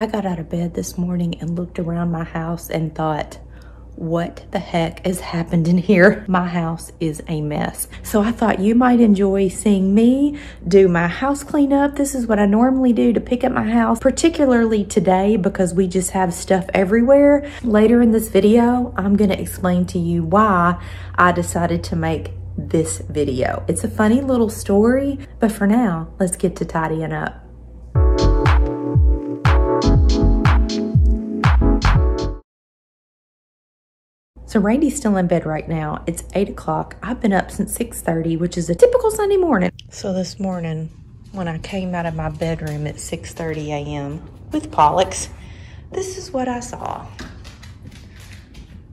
I got out of bed this morning and looked around my house and thought, what the heck has happened in here? My house is a mess. So I thought you might enjoy seeing me do my house cleanup. This is what I normally do to pick up my house, particularly today because we just have stuff everywhere. Later in this video, I'm gonna explain to you why I decided to make this video. It's a funny little story, but for now, let's get to tidying up. So Randy's still in bed right now. It's 8 o'clock. I've been up since 6:30, which is a typical Sunday morning. So this morning, when I came out of my bedroom at 6:30 a.m. with Pollux, this is what I saw.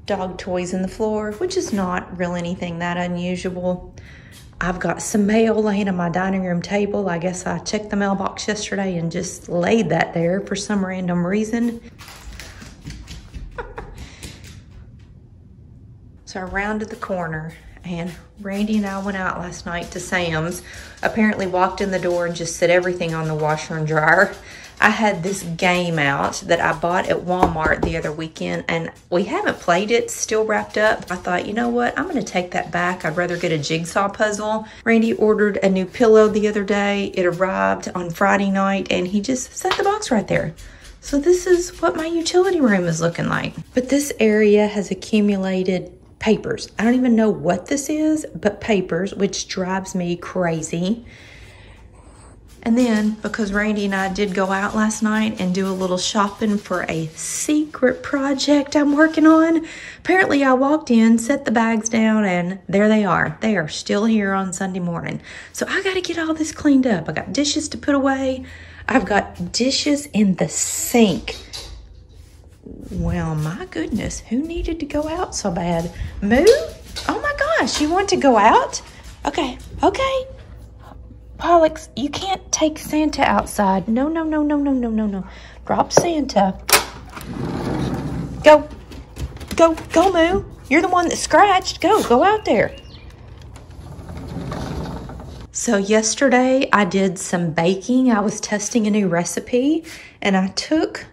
Dog toys in the floor, which is not really anything that unusual. I've got some mail laying on my dining room table. I guess I checked the mailbox yesterday and just laid that there for some random reason. So I rounded the corner and Randy and I went out last night to Sam's. Apparently walked in the door and just set everything on the washer and dryer. I had this game out that I bought at Walmart the other weekend and we haven't played it, still wrapped up. I thought, you know what, I'm gonna take that back. I'd rather get a jigsaw puzzle. Randy ordered a new pillow the other day. It arrived on Friday night and he just set the box right there. So this is what my utility room is looking like. But this area has accumulated papers. I don't even know what this is, but papers, which drives me crazy. And then, because Randy and I did go out last night and do a little shopping for a secret project I'm working on, apparently I walked in, set the bags down, and there they are. They are still here on Sunday morning. So I gotta get all this cleaned up. I got dishes to put away. I've got dishes in the sink. Well, my goodness, who needed to go out so bad? Moo? Oh my gosh, you want to go out? Okay, okay. Pollux, you can't take Santa outside. No, no, no, no, no, no, no, no. Drop Santa. Go, go, go, Moo. You're the one that scratched. Go, go out there. So yesterday I did some baking. I was testing a new recipe and I took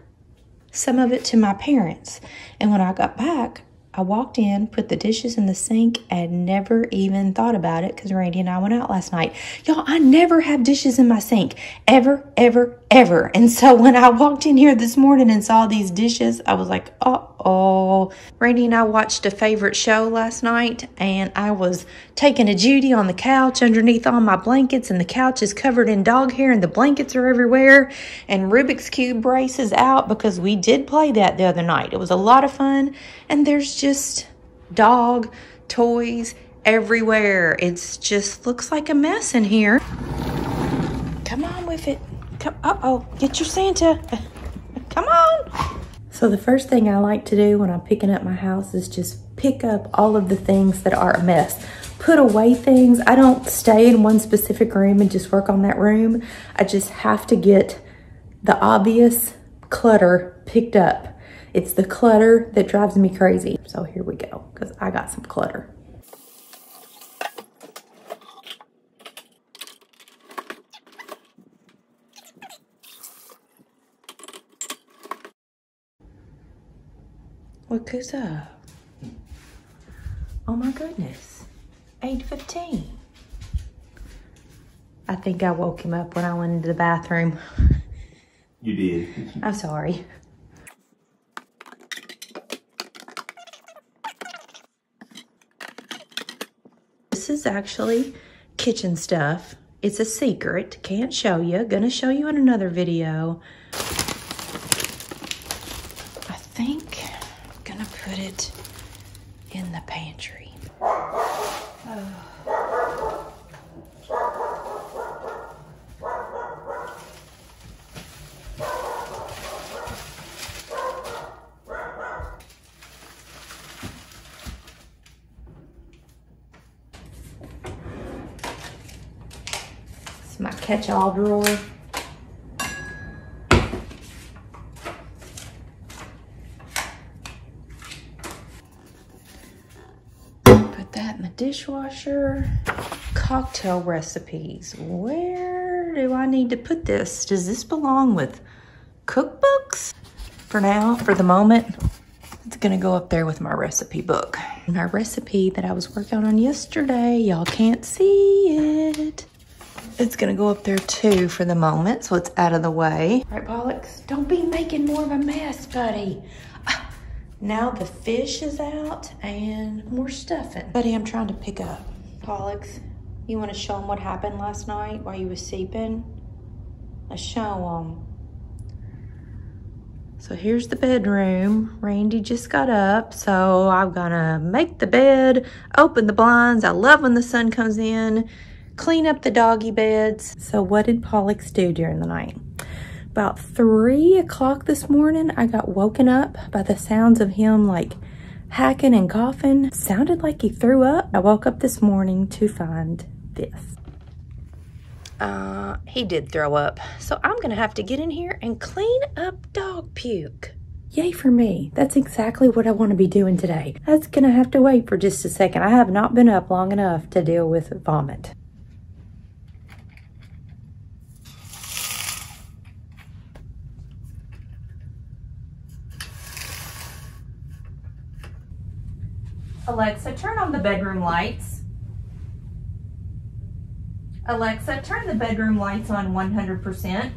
some of it to my parents. And when I got back, I walked in, put the dishes in the sink, and never even thought about it because Randy and I went out last night. Y'all, I never have dishes in my sink. Ever, ever, ever. And so when I walked in here this morning and saw these dishes, I was like, uh-oh. Randy and I watched a favorite show last night, and I was taking a Judy on the couch underneath all my blankets, and the couch is covered in dog hair, and the blankets are everywhere, and Rubik's Cube races out because we did play that the other night. It was a lot of fun, and there's just dog toys everywhere. It's just looks like a mess in here. Come on with it. Come, uh-oh, get your Santa. Come on. So the first thing I like to do when I'm picking up my house is just pick up all of the things that are a mess. Put away things. I don't stay in one specific room and just work on that room. I just have to get the obvious clutter picked up. It's the clutter that drives me crazy. So here we go, because I got some clutter. What goes up? Oh my goodness, 8:15. I think I woke him up when I went into the bathroom. You did. I'm sorry. This is actually kitchen stuff. It's a secret, can't show you. Gonna show you in another video. I think I'm gonna put it in the pantry. Oh. My catch-all drawer. Put that in the dishwasher. Cocktail recipes. Where do I need to put this? Does this belong with cookbooks? for now, for the moment. It's gonna go up there with my recipe book. My recipe that I was working on yesterday, y'all can't see it. It's gonna go up there too for the moment, so it's out of the way. All right, Pollux, don't be making more of a mess, buddy. Now the fish is out and we're stuffing. Buddy, I'm trying to pick up. Pollux, you wanna show them what happened last night while you were sleeping? Let's show them. So here's the bedroom. Randy just got up, so I'm gonna make the bed, open the blinds. I love when the sun comes in. Clean up the doggy beds. So what did Pollux do during the night? About 3 o'clock this morning, I got woken up by the sounds of him like hacking and coughing. It sounded like he threw up. I woke up this morning to find this. He did throw up. So I'm gonna have to get in here and clean up dog puke. Yay for me. That's exactly what I want to be doing today. That's gonna have to wait for just a second. I have not been up long enough to deal with vomit. Alexa, turn on the bedroom lights. Alexa, turn the bedroom lights on 100%.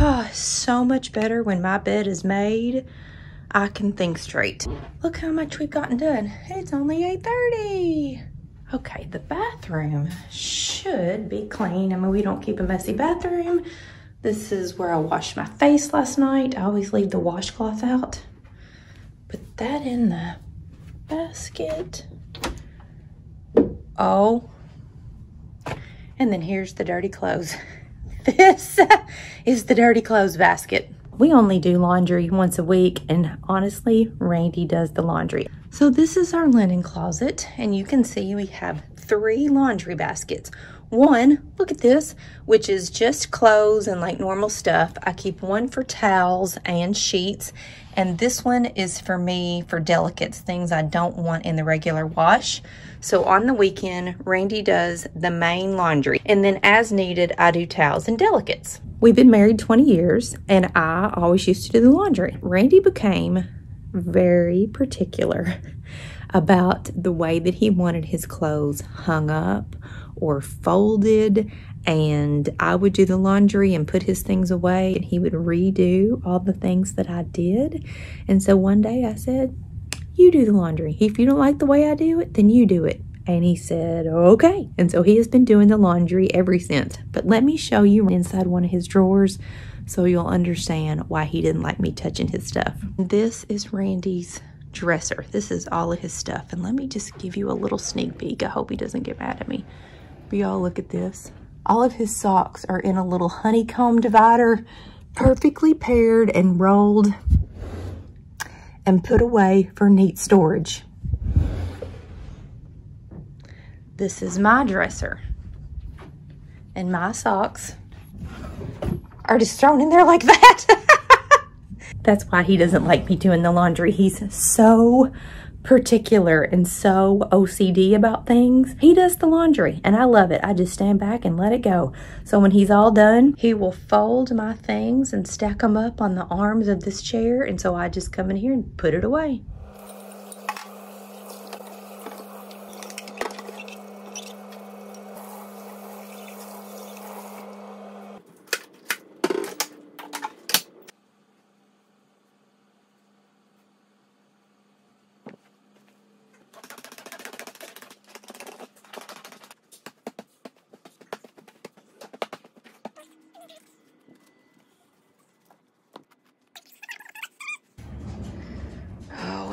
Oh, so much better when my bed is made. I can think straight. Look how much we've gotten done. It's only 8:30. Okay, the bathroom should be clean. I mean, we don't keep a messy bathroom. This is where I washed my face last night. I always leave the washcloth out. Put that in the basket. Oh, and then here's the dirty clothes. This is the dirty clothes basket. We only do laundry once a week, and honestly, Randy does the laundry. So this is our linen closet, and you can see we have 3 laundry baskets. One, look at this, which is just clothes and like normal stuff. I keep one for towels and sheets, and this one is for me for delicates, things I don't want in the regular wash. So on the weekend, Randy does the main laundry, and then as needed, I do towels and delicates. We've been married 20 years, and I always used to do the laundry. Randy became very particular about the way that he wanted his clothes hung up or folded, and I would do the laundry and put his things away, and he would redo all the things that I did. And so one day I said, "You do the laundry. If you don't like the way I do it, then you do it." And he said, "Okay." And so he has been doing the laundry ever since. But let me show you inside one of his drawers so you'll understand why he didn't like me touching his stuff. This is Randy's dresser. This is all of his stuff. And let me just give you a little sneak peek. I hope he doesn't get mad at me. But y'all look at this. All of his socks are in a little honeycomb divider, perfectly paired and rolled and put away for neat storage. This is my dresser, and my socks are just thrown in there like that. That's why he doesn't like me doing the laundry. He's so particular and so OCD about things. He does the laundry, and I love it. I just stand back and let it go. So when he's all done, he will fold my things and stack them up on the arms of this chair, and so I just come in here and put it away.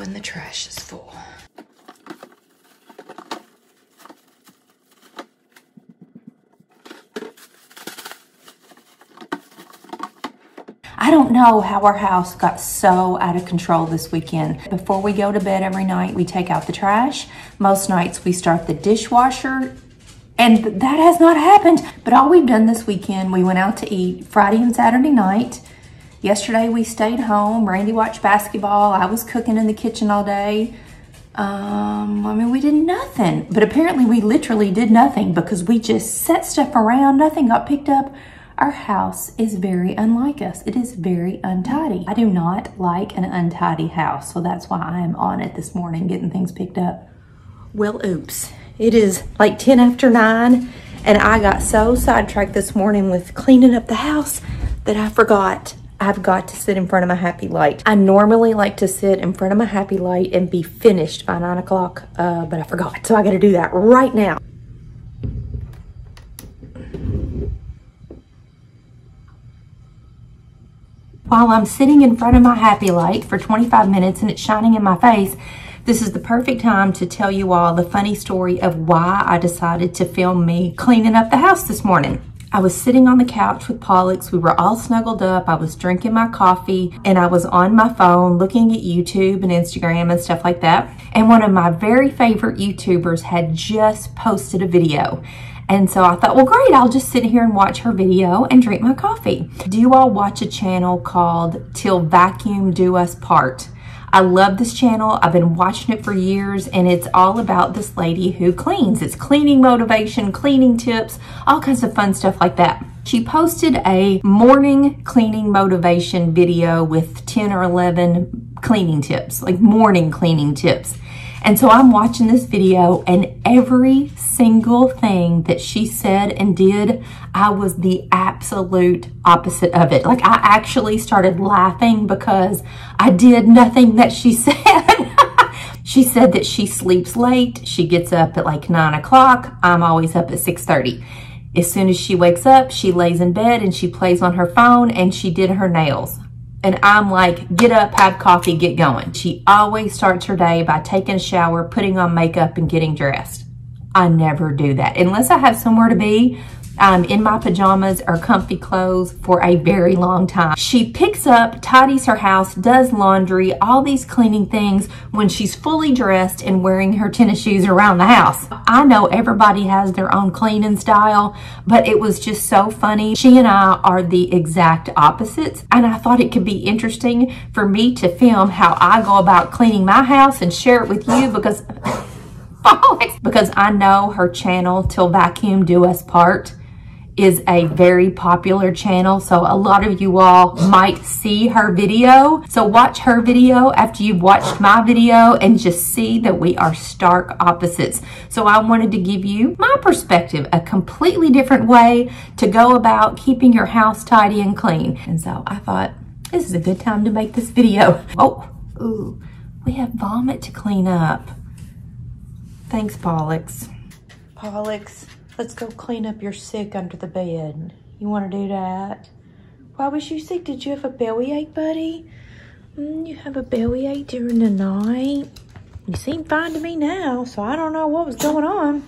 And the trash is full. I don't know how our house got so out of control this weekend. Before we go to bed every night, we take out the trash. Most nights we start the dishwasher And that has not happened. But all we've done this weekend, we went out to eat Friday and Saturday night. Yesterday we stayed home. Randy watched basketball. I was cooking in the kitchen all day. I mean, we did nothing. But apparently we literally did nothing because we just set stuff around. Nothing got picked up. Our house is very unlike us. It is very untidy. I do not like an untidy house, so that's why I am on it this morning, getting things picked up. Well, oops. It is like 10 after 9, and I got so sidetracked this morning with cleaning up the house that I forgot I've got to sit in front of my happy light. I normally like to sit in front of my happy light and be finished by 9 o'clock, but I forgot. So I got to do that right now. While I'm sitting in front of my happy light for 25 minutes and it's shining in my face, this is the perfect time to tell you all the funny story of why I decided to film me cleaning up the house this morning. I was sitting on the couch with Pollux. We were all snuggled up. I was drinking my coffee and I was on my phone looking at YouTube and Instagram and stuff like that. And one of my very favorite YouTubers had just posted a video. And so I thought, well, great, I'll just sit here and watch her video and drink my coffee. Do you all watch a channel called Till Vacuum Do Us Part? I love this channel. I've been watching it for years, and it's all about this lady who cleans. It's cleaning motivation, cleaning tips, all kinds of fun stuff like that. She posted a morning cleaning motivation video with 10 or 11 cleaning tips, like morning cleaning tips. And so I'm watching this video, and every single thing that she said and did, I was the absolute opposite of it. Like, I actually started laughing because I did nothing that she said. She said that she sleeps late. She gets up at like 9 o'clock. I'm always up at 6:30. As soon as she wakes up, she lays in bed and she plays on her phone and she did her nails. And I'm like, get up, have coffee, get going. She always starts her day by taking a shower, putting on makeup, and getting dressed. I never do that. Unless I have somewhere to be, I'm in my pajamas or comfy clothes for a very long time. She picks up, tidies her house, does laundry, all these cleaning things when she's fully dressed and wearing her tennis shoes around the house. I know everybody has their own cleaning style, but it was just so funny. She and I are the exact opposites, and I thought it could be interesting for me to film how I go about cleaning my house and share it with you because I know her channel, Till Vacuum Do Us Part, is a very popular channel, so a lot of you all might see her video. So watch her video after you've watched my video and just see that we are stark opposites. So I wanted to give you my perspective, a completely different way to go about keeping your house tidy and clean. And so I thought, this is a good time to make this video. Oh, ooh, we have vomit to clean up. Thanks, Pollux. Pollux. Let's go clean up your sick under the bed. You want to do that? Why was you sick? Did you have a bellyache, buddy? You have a bellyache during the night? You seem fine to me now, so I don't know what was going on.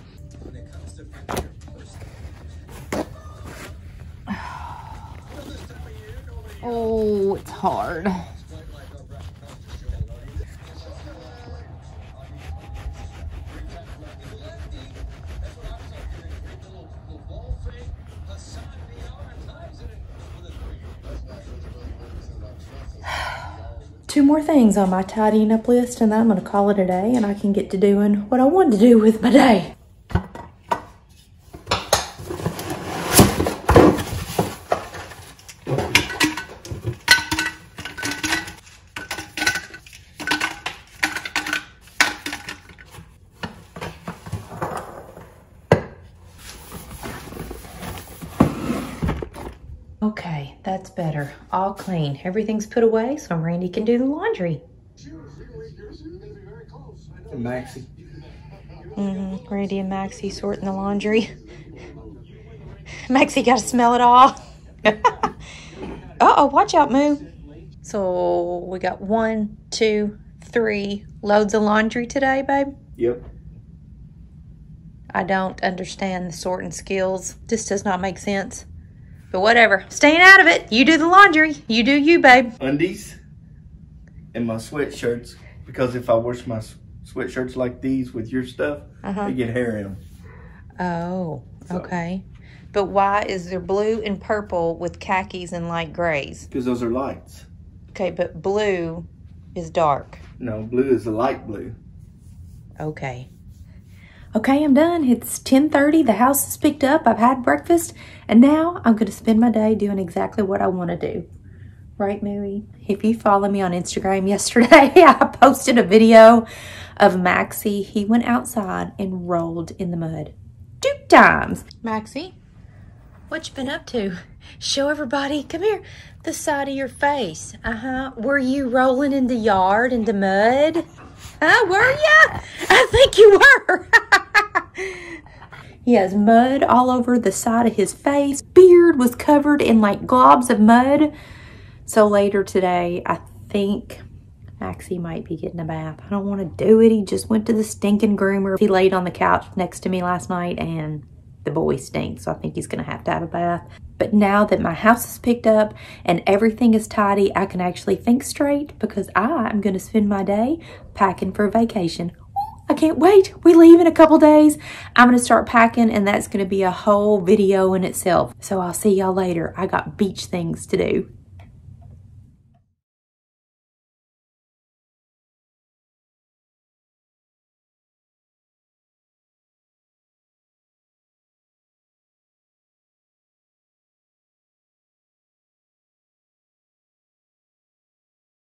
Oh, it's hard. Two more things on my tidying up list, and then I'm going to call it a day, and I can get to doing what I wanted to do with my day. Okay, that's better. All clean. Everything's put away so Randy can do the laundry. And Maxie. Randy and Maxie sorting the laundry. Maxie got to smell it all. Uh-oh, watch out, Moo. So we got 1, 2, 3 loads of laundry today, babe? Yep. I don't understand the sorting skills. This does not make sense. But whatever, staying out of it. You do the laundry. You do you, babe. Undies and my sweatshirts, because if I wash my sweatshirts like these with your stuff, they get hair in them. Oh, so. Okay. But why is there blue and purple with khakis and light grays? Because those are lights. Okay, but blue is dark. No, blue is the light blue. Okay. Okay, I'm done. It's 10:30. The house is picked up. I've had breakfast. And now I'm going to spend my day doing exactly what I want to do. Right, Mary? If you follow me on Instagram, yesterday I posted a video of Maxie. He went outside and rolled in the mud 2 times. Maxie, what you been up to? Show everybody. Come here. The side of your face. Uh-huh. Were you rolling in the yard in the mud? Huh? Were ya? I think you were. He has mud all over the side of his face. Beard was covered in like globs of mud. So later today, I think Maxie might be getting a bath. I don't want to do it. He just went to the stinking groomer. He laid on the couch next to me last night and the boy stinks. So I think he's going to have a bath. But now that my house is picked up and everything is tidy, I can actually think straight because I am going to spend my day packing for vacation. I can't wait. We leave in a couple days. I'm going to start packing and that's going to be a whole video in itself. So I'll see y'all later. I got beach things to do.